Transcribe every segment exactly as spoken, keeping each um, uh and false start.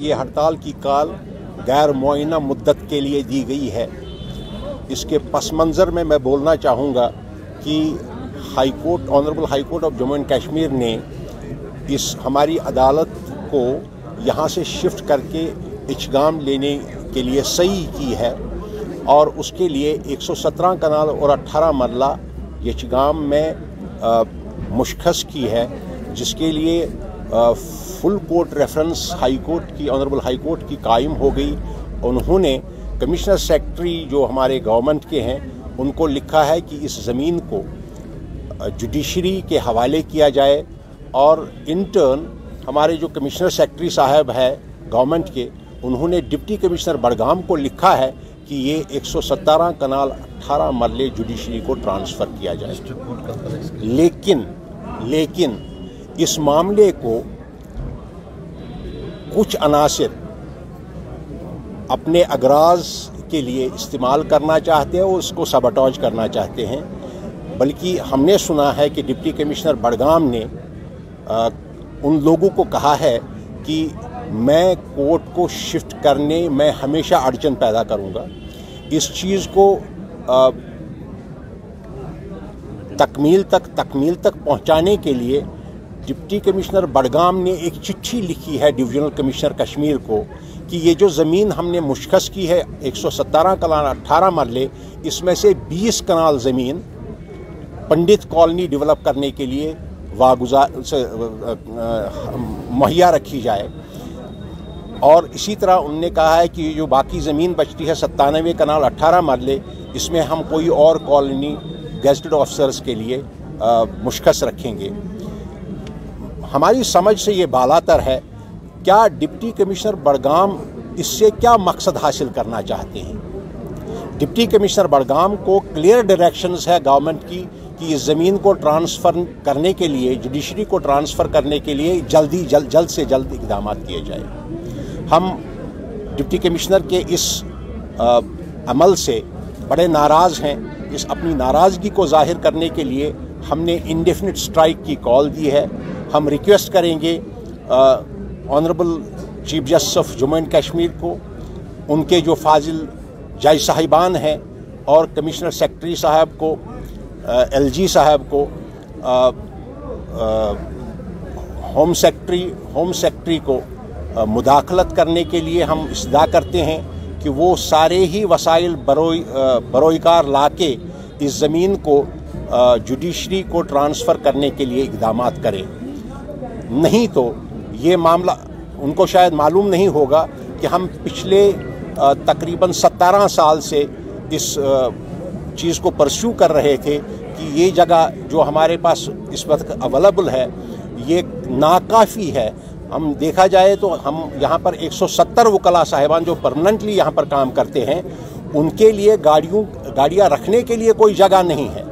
ये हड़ताल की काल गैर मुआयना मुद्दत के लिए दी गई है। इसके पस मंज़र में मैं बोलना चाहूँगा कि high court honourable high court of Jammu and Kashmir ने इस हमारी अदालत को यहाँ से शिफ्ट करके इचगाम लेने के लिए सही की है और उसके लिए एक सौ सत्रह कनाल और अट्ठारह मरला इचगाम में आ, मुशखस की है, जिसके लिए आ, full court reference high court की ऑनरेबल हाई कोर्ट की कायम हो गई। उन्होंने कमिश्नर सेक्रेटरी जो हमारे गवर्नमेंट के हैं उनको लिखा है कि इस ज़मीन को जुडिशरी के हवाले किया जाए और इन टर्न हमारे जो कमिश्नर सेक्रेटरी साहब है गवर्नमेंट के, उन्होंने डिप्टी कमिश्नर बड़गाम को लिखा है कि ये एक सौ सत्रह कनाल अट्ठारह मरले जुडिशरी को ट्रांसफ़र किया जाए। लेकिन लेकिन इस मामले को कुछ अनासर अपने अगराज के लिए इस्तेमाल करना चाहते हैं और उसको सबटॉज करना चाहते हैं। बल्कि हमने सुना है कि डिप्टी कमिश्नर बड़गाम ने आ, उन लोगों को कहा है कि मैं कोर्ट को शिफ्ट करने में हमेशा अड़चन पैदा करूंगा। इस चीज़ को आ, तकमील तक तकमील तक पहुंचाने के लिए डिप्टी कमिश्नर बड़गाम ने एक चिट्ठी लिखी है डिवीज़नल कमिश्नर कश्मीर को कि ये जो ज़मीन हमने मुशखस की है एक सौ सत्रह कनाल अट्ठारह मरले, इसमें से बीस कनाल ज़मीन पंडित कॉलोनी डेवलप करने के लिए वागुजार मुहैया रखी जाए। और इसी तरह उनने कहा है कि जो बाकी ज़मीन बचती है सत्तानवे कनाल अट्ठारह मरले, इसमें हम कोई और कॉलोनी गेस्टेड ऑफिसर्स के लिए मुशखस रखेंगे। हमारी समझ से ये बालातर है, क्या डिप्टी कमिश्नर बड़गाम इससे क्या मकसद हासिल करना चाहते हैं? डिप्टी कमिश्नर बड़गाम को क्लियर डायरेक्शंस है गवर्नमेंट की कि इस ज़मीन को ट्रांसफ़र करने के लिए, जुडिशरी को ट्रांसफ़र करने के लिए जल्दी जल्द जल्द से जल्द इकदाम किए जाए। हम डिप्टी कमिश्नर के इस आ, अमल से बड़े नाराज़ हैं। इस अपनी नाराज़गी को जाहिर करने के लिए हमने इंडेफिनिट स्ट्राइक की कॉल दी है। हम रिक्वेस्ट करेंगे honourable chief justice of Jammu and Kashmir को, उनके जो फाजिल जज साहिबान हैं और कमिश्नर सेक्रेटरी साहब को, एलजी साहब को, होम सेक्रेटरी होम सेक्रेटरी को आ, मुदाखलत करने के लिए हम इस्तदा करते हैं कि वो सारे ही वसाइल बरोई बरोईकार लाके इस ज़मीन को जुडिशरी को ट्रांसफ़र करने के लिए इकदाम करें। नहीं तो ये मामला, उनको शायद मालूम नहीं होगा कि हम पिछले तकरीबन सत्रह साल से इस चीज़ को परस्यू कर रहे थे कि ये जगह जो हमारे पास इस वक्त अवेलेबल है ये नाकाफ़ी है। हम देखा जाए तो हम यहाँ पर एक सौ सत्तर वकला साहिबान जो परमानेंटली यहाँ पर काम करते हैं, उनके लिए गाड़ियों गाड़ियाँ रखने के लिए कोई जगह नहीं है।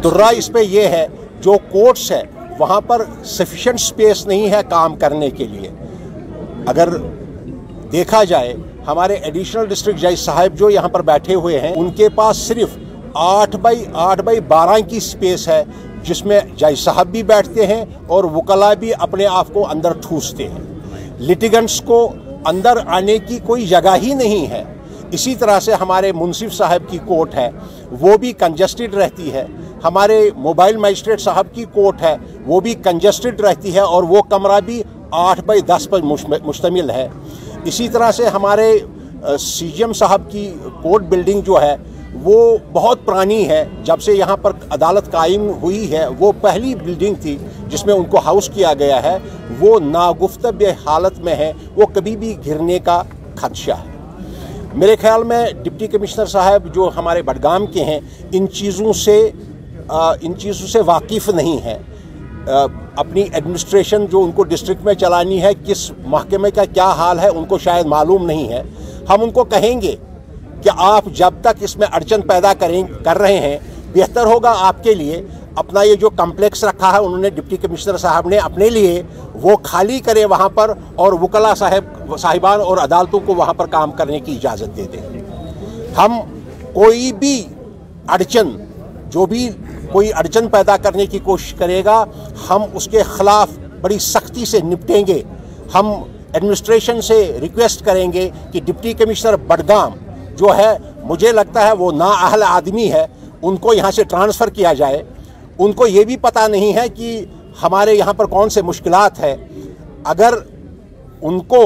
दुर्रा इस पे ये है, जो कोर्ट्स है वहाँ पर सफिशेंट स्पेस नहीं है काम करने के लिए। अगर देखा जाए हमारे एडिशनल डिस्ट्रिक्ट जज साहब जो यहाँ पर बैठे हुए हैं, उनके पास सिर्फ आठ बाई आठ बाई बारह की स्पेस है जिसमें जज साहब भी बैठते हैं और वकला भी अपने आप को अंदर ठूसते हैं। लिटिगेंट्स को अंदर आने की कोई जगह ही नहीं है। इसी तरह से हमारे मुंसिफ साहब की कोर्ट है, वो भी कंजस्टेड रहती है। हमारे मोबाइल मजिस्ट्रेट साहब की कोर्ट है, वो भी कंजस्टेड रहती है और वो कमरा भी आठ बाई दस पर मुश्तमिल है। इसी तरह से हमारे सी जी एम साहब की कोर्ट बिल्डिंग जो है वो बहुत पुरानी है। जब से यहाँ पर अदालत कायम हुई है, वो पहली बिल्डिंग थी जिसमें उनको हाउस किया गया है। वो नागुफ्तब हालत में है, वो कभी भी घिरने का खदशा है। मेरे ख्याल में डिप्टी कमिश्नर साहब जो हमारे बड़गाम के हैं, इन चीज़ों से इन चीज़ों से वाकिफ़ नहीं हैं। अपनी एडमिनिस्ट्रेशन जो उनको डिस्ट्रिक्ट में चलानी है, किस महकमे का क्या हाल है, उनको शायद मालूम नहीं है। हम उनको कहेंगे कि आप जब तक इसमें अड़चन पैदा करें कर रहे हैं, बेहतर होगा आपके लिए अपना ये जो कम्प्लेक्स रखा है उन्होंने डिप्टी कमिश्नर साहब ने अपने लिए, वो खाली करें वहाँ पर और वकला साहब साहिबान और अदालतों को वहाँ पर काम करने की इजाज़त दे दें। हम कोई भी अड़चन, जो भी कोई अड़चन पैदा करने की कोशिश करेगा, हम उसके ख़िलाफ़ बड़ी सख्ती से निपटेंगे। हम एडमिनिस्ट्रेशन से रिक्वेस्ट करेंगे कि डिप्टी कमिश्नर बडगाम जो है, मुझे लगता है वो नाअहल आदमी है, उनको यहाँ से ट्रांसफ़र किया जाए। उनको ये भी पता नहीं है कि हमारे यहाँ पर कौन से मुश्किलात है। अगर उनको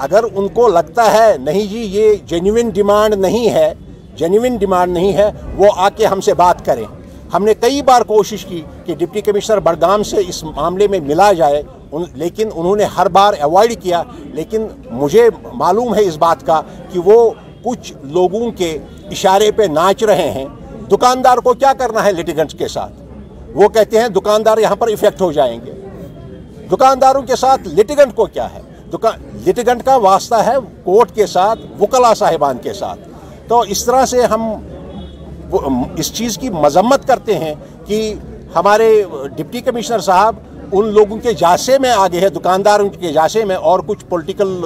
अगर उनको लगता है नहीं जी ये जेन्युइन डिमांड नहीं है, जेन्युइन डिमांड नहीं है, वो आके हमसे बात करें। हमने कई बार कोशिश की कि डिप्टी कमिश्नर बड़गाम से इस मामले में मिला जाए, उन, लेकिन उन्होंने हर बार अवॉइड किया। लेकिन मुझे मालूम है इस बात का कि वो कुछ लोगों के इशारे पे नाच रहे हैं। दुकानदार को क्या करना है लिटिगेंट्स के साथ? वो कहते हैं दुकानदार यहाँ पर इफेक्ट हो जाएंगे। दुकानदारों के साथ लिटिगेंट को क्या है? दुकान लिटिगेंट का वास्ता है कोर्ट के साथ, वकला साहिबान के साथ। तो इस तरह से हम इस चीज़ की मजम्मत करते हैं कि हमारे डिप्टी कमिश्नर साहब उन लोगों के जासे में आ गए हैं, दुकानदारों के जासे में, और कुछ पॉलिटिकल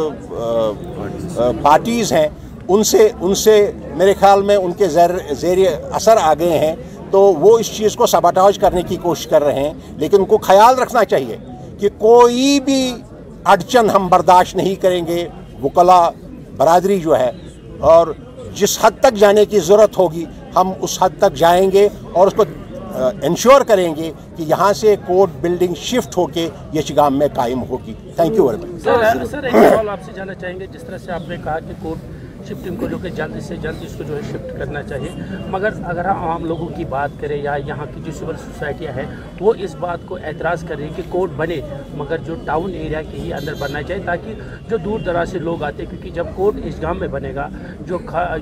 पार्टीज़ हैं उनसे उनसे मेरे ख्याल में उनके ज़ेर असर आ गए हैं। तो वो इस चीज़ को सबोटाज करने की कोशिश कर रहे हैं। लेकिन उनको ख्याल रखना चाहिए कि कोई भी अड़चन हम बर्दाश्त नहीं करेंगे। वकला बरादरी जो है, और जिस हद तक जाने की ज़रूरत होगी हम उस हद तक जाएंगे और उसको इंश्योर करेंगे कि यहाँ से कोर्ट बिल्डिंग शिफ्ट होके इचगाम में कायम होगी। Thank you very much. Sir sir एक सवाल आपसे जानना चाहेंगे। जिस तरह से आपने कहा कि कोर्ट शिफ्टिंग को लेकर जल्दी से जल्दी इसको जो है शिफ्ट करना चाहिए, मगर अगर हम आम लोगों की बात करें या यहाँ की जो सिविल सोसाइटियाँ हैं वो इस बात को एतराज़ कर रही है कि कोर्ट बने मगर जो टाउन एरिया के ही अंदर बनना चाहिए ताकि जो दूर दराज से लोग आते, क्योंकि जब कोर्ट इचगाम में बनेगा जो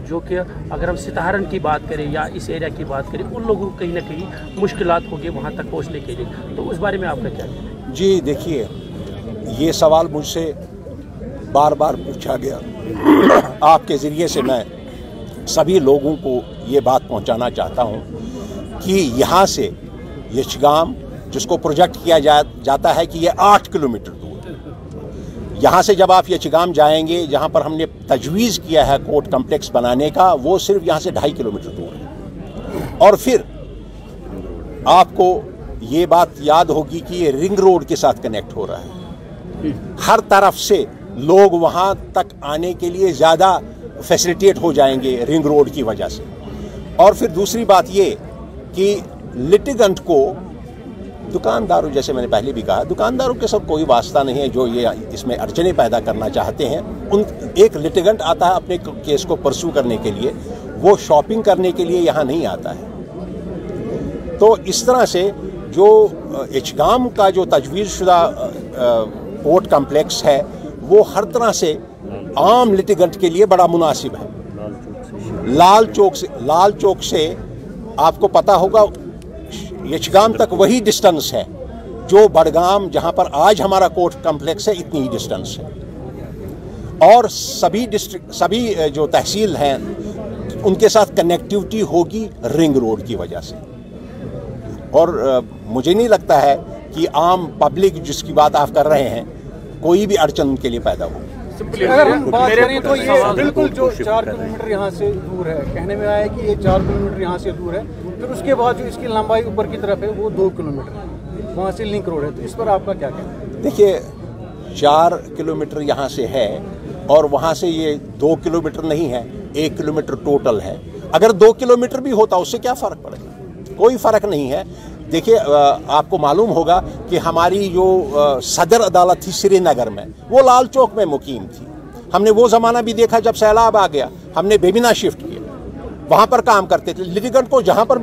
जो कि अगर हम सतारण की बात करें या इस एरिया की बात करें उन लोगों को कहीं ना कहीं मुश्किल होगी वहाँ तक पहुँचने के लिए, तो उस बारे में आपका क्या कहना है? जी देखिए, ये सवाल मुझसे बार बार पूछा गया। आपके ज़रिए से मैं सभी लोगों को ये बात पहुंचाना चाहता हूं कि यहाँ से इचगाम जिसको प्रोजेक्ट किया जा, जाता है कि ये आठ किलोमीटर दूर, यहाँ से जब आप इचगाम जाएंगे जहाँ पर हमने तजवीज़ किया है कोर्ट कम्प्लेक्स बनाने का, वो सिर्फ यहाँ से ढाई किलोमीटर दूर है। और फिर आपको ये बात याद होगी कि ये रिंग रोड के साथ कनेक्ट हो रहा है। हर तरफ से लोग वहाँ तक आने के लिए ज़्यादा फैसिलिटेट हो जाएंगे रिंग रोड की वजह से। और फिर दूसरी बात ये कि लिटिगेंट को दुकानदारों, जैसे मैंने पहले भी कहा, दुकानदारों के साथ कोई वास्ता नहीं है जो ये इसमें अड़चने पैदा करना चाहते हैं। उन एक लिटिगेंट आता है अपने केस को परस्यू करने के लिए, वो शॉपिंग करने के लिए यहाँ नहीं आता है। तो इस तरह से जो इचगाम का जो तजवीज़शुदा कोर्ट कम्प्लेक्स है वो हर तरह से आम लिटिगेंट के लिए बड़ा मुनासिब है। लाल चौक से लाल चौक से आपको पता होगा इचगाम तक वही डिस्टेंस है जो बड़गाम जहां पर आज हमारा कोर्ट कम्प्लेक्स है, इतनी ही डिस्टेंस है। और सभी डिस्ट्रिक्ट सभी जो तहसील हैं उनके साथ कनेक्टिविटी होगी रिंग रोड की वजह से। और मुझे नहीं लगता है कि आम पब्लिक जिसकी बात आप कर रहे हैं कोई भी अड़चन उनके लिए पैदा हो। अगर हम बात करें तो ये बिल्कुल जो चार किलोमीटर यहाँ से दूर है, कहने में आया है कि ये चार किलोमीटर यहाँ से दूर है, फिर उसके बाद जो इसकी लंबाई ऊपर की तरफ है वो दो किलोमीटर वहाँ से लिंक रोड है, तो इस पर आपका क्या कहना है? देखिए, चार किलोमीटर यहाँ से है और वहाँ से ये दो किलोमीटर नहीं है, एक किलोमीटर टोटल है। अगर दो किलोमीटर भी होता उससे क्या फ़र्क पड़ेगा? कोई फ़र्क नहीं है। देखिए, आपको मालूम होगा कि हमारी जो सदर अदालत थी श्रीनगर में, वो लाल चौक में मुकीम थी। हमने वो ज़माना भी देखा जब सैलाब आ गया, हमने बेमिना शिफ्ट किया, वहाँ पर काम करते थे। लिटिगेंट को जहाँ पर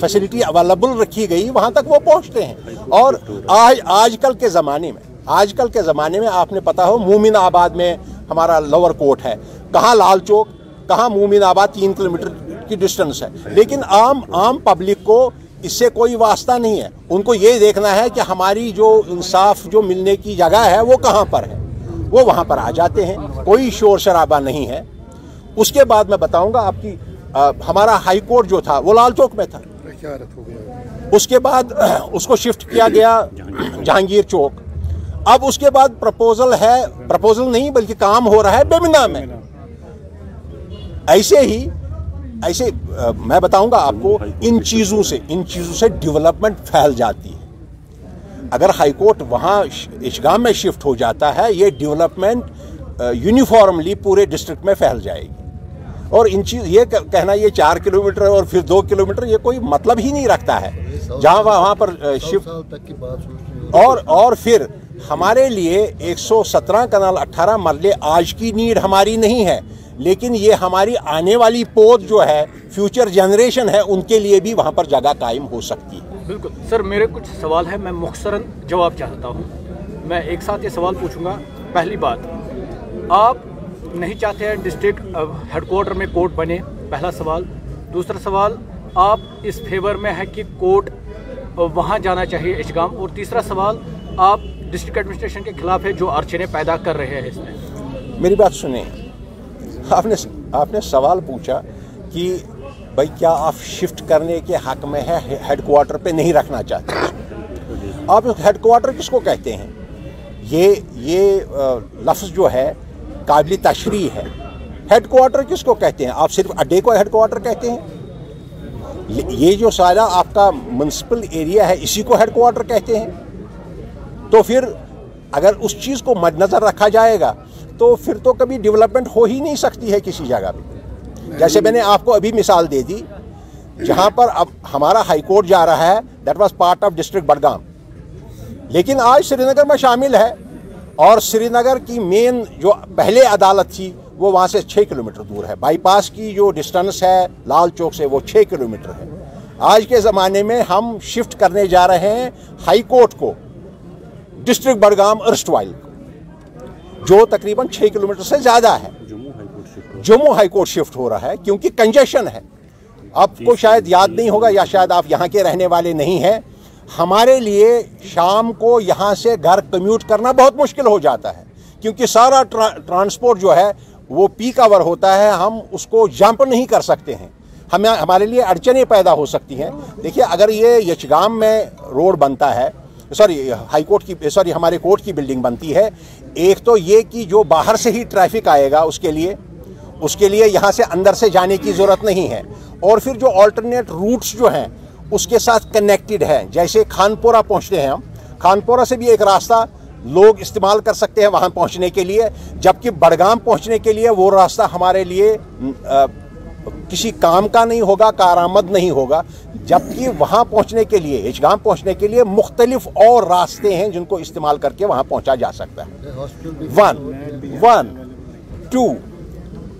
फैसिलिटी अवेलेबल रखी गई वहाँ तक वो पहुँचते हैं। और आज आजकल के ज़माने में आजकल के ज़माने में आपने पता हो, मोमिन आबाद में हमारा लोअर कोर्ट है, कहाँ लाल चौक, कहाँ मोमिन आबाद, तीन किलोमीटर की डिस्टेंस है। लेकिन आम आम पब्लिक को इससे कोई वास्ता नहीं है। उनको ये देखना है कि हमारी जो इंसाफ जो मिलने की जगह है वो कहाँ पर है, वो वहाँ पर आ जाते हैं, कोई शोर शराबा नहीं है। उसके बाद मैं बताऊँगा आपकी, आ, हमारा हाई कोर्ट जो था वो लाल चौक में था, उसके बाद उसको शिफ्ट किया गया जहांगीर चौक। अब उसके बाद प्रपोजल है, प्रपोजल नहीं बल्कि काम हो रहा है बेमिना में। ऐसे ही ऐसे आ, मैं बताऊंगा आपको, इन चीज़ों से इन चीज़ों से डेवलपमेंट फैल जाती है। अगर हाईकोर्ट वहाँ इचगाम में शिफ्ट हो जाता है, ये डेवलपमेंट यूनिफॉर्मली पूरे डिस्ट्रिक्ट में फैल जाएगी। और इन चीज़ ये कहना ये चार किलोमीटर और फिर दो किलोमीटर, ये कोई मतलब ही नहीं रखता है। जहाँ वहाँ पर शिफ्ट और और फिर हमारे लिए एक सौ सत्रह कनाल अट्ठारह मरले आज की नीड हमारी नहीं है, लेकिन ये हमारी आने वाली पोत जो है, फ्यूचर जनरेशन है, उनके लिए भी वहाँ पर जगह कायम हो सकती है। बिल्कुल सर, मेरे कुछ सवाल है, मैं मुख्तसरन जवाब चाहता हूँ। मैं एक साथ ये सवाल पूछूँगा। पहली बात, आप नहीं चाहते हैं डिस्ट्रिक्ट हेडक्वार्टर में कोर्ट बने, पहला सवाल। दूसरा सवाल, आप इस फेवर में है कि कोर्ट वहाँ जाना चाहिए इचगाम। और तीसरा सवाल, आप डिस्ट्रिक्ट एडमिनिस्ट्रेशन के खिलाफ है जो अड़चने पैदा कर रहे हैं इसमें। मेरी बात सुने, आपने आपने सवाल पूछा कि भाई क्या आप शिफ्ट करने के हक में है, हेडक्वार्टर पे नहीं रखना चाहते आप। हेडक्वार्टर किसको कहते हैं? ये ये लफ्ज़ जो है काबिल तशरी है। हेडक्वार्टर किसको कहते हैं? आप सिर्फ अड्डे को हेडक्वार्टर कहते हैं? ये जो सारा आपका म्युनिसिपल एरिया है, इसी को हेडक्वार्टर कहते हैं। तो फिर अगर उस चीज़ को मद्देनज़र रखा जाएगा तो फिर तो कभी डेवलपमेंट हो ही नहीं सकती है किसी जगह पे। जैसे मैंने आपको अभी मिसाल दे दी, जहाँ पर अब हमारा हाईकोर्ट जा रहा है, that was part of district Budgam, लेकिन आज श्रीनगर में शामिल है। और श्रीनगर की मेन जो पहले अदालत थी वो वहाँ से छः किलोमीटर दूर है। बाईपास की जो डिस्टेंस है लाल चौक से, वो छः किलोमीटर है। आज के ज़माने में हम शिफ्ट करने जा रहे हैं हाई कोर्ट को डिस्ट्रिक्ट बडगाम अर्स्टवाइल को, जो तकरीबन छः किलोमीटर से ज़्यादा है। जम्मू हाई कोर्ट शिफ्ट हो रहा है क्योंकि कंजेशन है। आपको शायद याद नहीं होगा, या शायद आप यहाँ के रहने वाले नहीं हैं, हमारे लिए शाम को यहाँ से घर कम्यूट करना बहुत मुश्किल हो जाता है, क्योंकि सारा ट्रा, ट्रांसपोर्ट जो है वो पीक आवर होता है। हम उसको जंप नहीं कर सकते हैं, हमें हमारे लिए अड़चने पैदा हो सकती हैं। देखिए, अगर ये इचगाम में रोड बनता है, सॉरी हाईकोर्ट की सॉरी हमारे कोर्ट की बिल्डिंग बनती है, एक तो ये कि जो बाहर से ही ट्रैफिक आएगा उसके लिए उसके लिए यहाँ से अंदर से जाने की ज़रूरत नहीं है। और फिर जो ऑल्टरनेट रूट्स जो हैं उसके साथ कनेक्टेड है। जैसे खानपुरा पहुंचते हैं हम, खानपुरा से भी एक रास्ता लोग इस्तेमाल कर सकते हैं वहां पहुंचने के लिए, जबकि बडगाम पहुंचने के लिए वो रास्ता हमारे लिए आ, किसी काम का नहीं होगा, कारामद नहीं होगा। जबकि वहां पहुंचने के लिए, इचगाम पहुंचने के लिए मुख्तलिफ और रास्ते हैं जिनको इस्तेमाल करके वहां पहुंचा जा सकता है। वन वन टू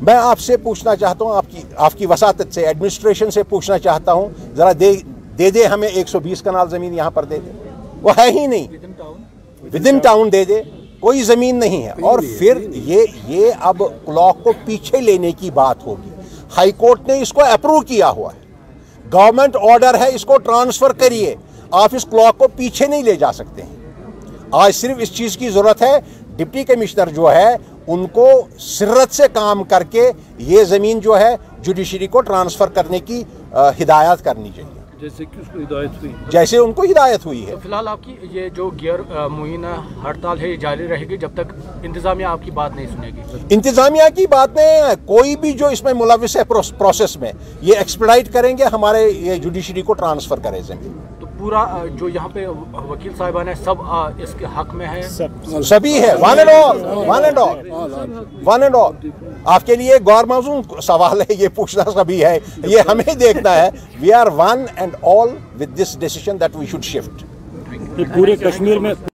मैं आपसे पूछना चाहता हूँ, आपकी आपकी वसातत से, एडमिनिस्ट्रेशन से पूछना चाहता हूँ, ज़रा दे दे दे हमें एक सौ बीस कनाल ज़मीन यहाँ पर दे दे। वो है ही नहीं, विद इन टाउन दे दे, कोई ज़मीन नहीं है। और फिर ये ये अब क्लॉक को पीछे लेने की बात होगी। हाई कोर्ट ने इसको अप्रूव किया हुआ है, गवर्नमेंट ऑर्डर है, इसको ट्रांसफ़र करिए। आप इस क्लॉक को पीछे नहीं ले जा सकते हैं। आज सिर्फ इस चीज़ की ज़रूरत है, डिप्टी कमिश्नर जो है उनको सिर्रत से काम करके ये ज़मीन जो है जुडिशरी को ट्रांसफ़र करने की आ, हिदायत करनी चाहिए, जैसे कि उसको हिदायत हुई, जैसे उनको हिदायत हुई है। तो फिलहाल आपकी ये जो गैर मुईना हड़ताल है ये जारी रहेगी जब तक इंतज़ामिया आपकी बात नहीं सुनेगी? इंतज़ामिया की बात नहीं है, कोई भी जो इसमें मुलविस है प्रोसेस में, ये एक्सपेडाइट करेंगे, हमारे ये जुडिशरी को ट्रांसफ़र करे ज़मीन। तो पूरा जो यहाँ पे वकील साहिबान है सब आ, इसके हक में है, सब, सभी है। One and all one and all one and all आपके लिए गौर मौजूद सवाल है, ये पूछना सभी है, ये हमें देखना है। We are one and all with this decision that we should shift पूरे कश्मीर में।